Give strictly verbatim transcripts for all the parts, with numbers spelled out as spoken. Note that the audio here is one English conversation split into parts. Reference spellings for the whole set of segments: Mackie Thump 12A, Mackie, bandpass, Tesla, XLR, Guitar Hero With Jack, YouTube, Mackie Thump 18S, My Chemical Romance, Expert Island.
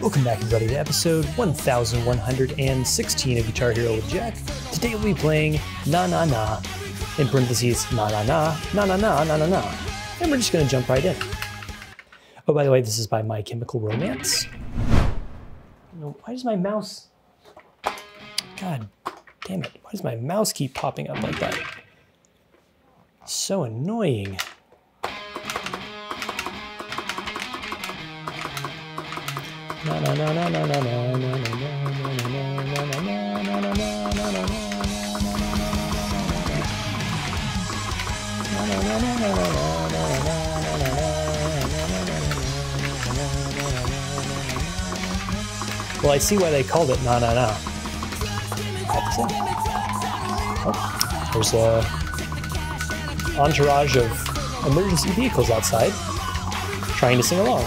Welcome back, everybody, to episode one thousand one hundred sixteen of Guitar Hero with Jack. Today we'll be playing Na Na Na, in parentheses, Na Na Na, Na Na Na, Na Na Na. And we're just gonna jump right in. Oh, by the way, this is by My Chemical Romance. Why does my mouse, God damn it, why does my mouse keep popping up like that? So annoying. Na na na na na na na na na na na. Well, I see why they called it na na na. Oh, there's a entourage of emergency vehicles outside trying to sing along.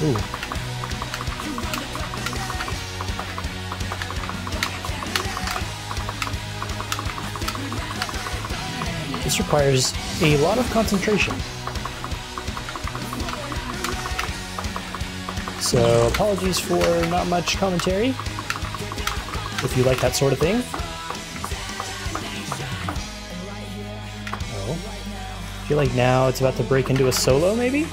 Ooh. This requires a lot of concentration. So apologies for not much commentary, if you like that sort of thing. Oh. I feel like now it's about to break into a solo, maybe?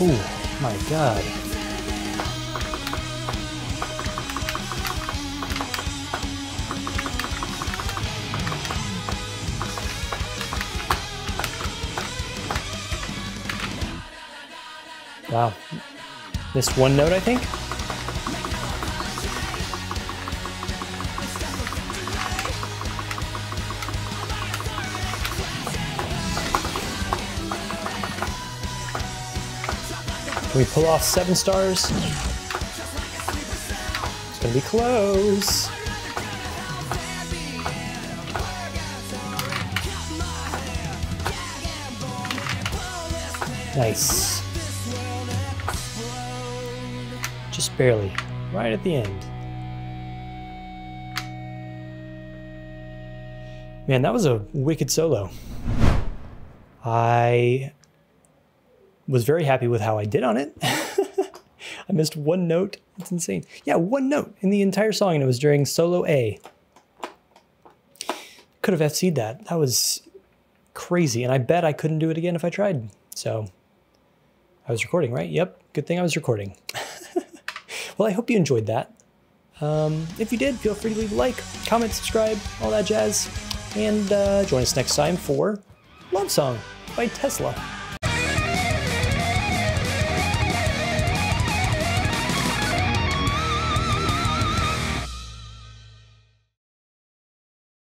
Oh my God. Wow. Missed one note, I think. Can we pull off seven stars? It's gonna be close. Nice. Just barely, right at the end. Man, that was a wicked solo. I was very happy with how I did on it. I missed one note, it's insane. Yeah, one note in the entire song, and it was during solo A. Could have F C'd that, that was crazy. And I bet I couldn't do it again if I tried. So I was recording, right? Yep, good thing I was recording. Well, I hope you enjoyed that. Um, if you did, feel free to leave a like, comment, subscribe, all that jazz. And uh, join us next time for Love Song by Tesla.